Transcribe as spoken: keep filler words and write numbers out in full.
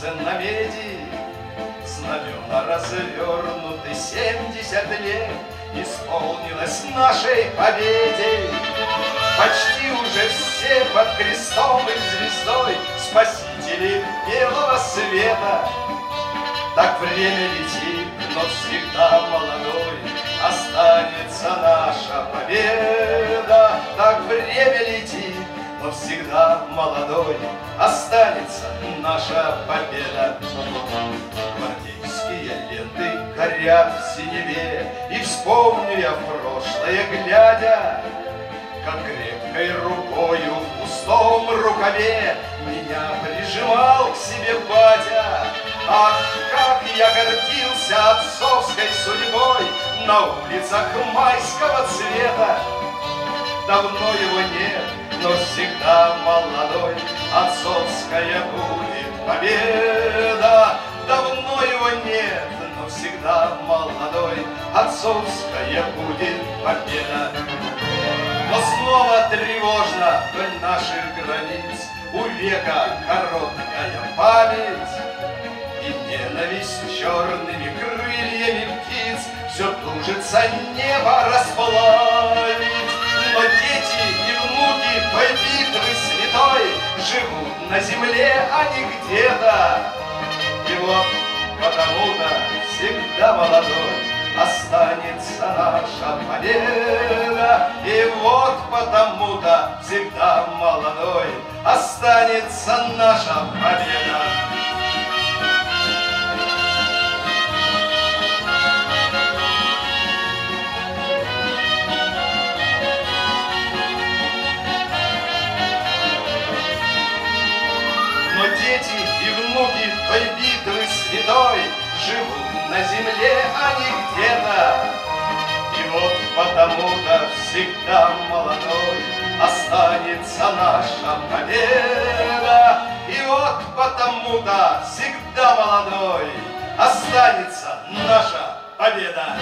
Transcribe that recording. солнце на меди, знамена развернуты семьдесят лет, исполнилось нашей победе. Почти уже все под крестом и звездой спасители белого света. Так время летит, но всегда молодой останется наша победа. Так время летит, но всегда молодой останется наша победа. Гвардейские ленты горят в синеве, и вспомню я прошлое глядя, как крепкой рукою в пустом рукаве меня прижимал к себе батя. Ах, как я гордился отцовской судьбой на улицах майского цвета. Давно его нет, но всегда молодой отцовская будет победа. Давно его нет, но всегда молодой отцовская будет победа. Но снова тревожно вдоль наших границ, у века короткая память, и ненависть черными крыльями птиц все тужится небо расплавить. Но дети и внуки той битвы святой живут на земле, а не где-то. И вот потому-то всегда молодой останется наша победа. И вот потому-то всегда молодой останется наша победа. Но дети и внуки той битвы святой живут на земле, а не где-то. И вот потому-то всегда молодой останется наша победа. И вот потому-то всегда молодой останется наша победа.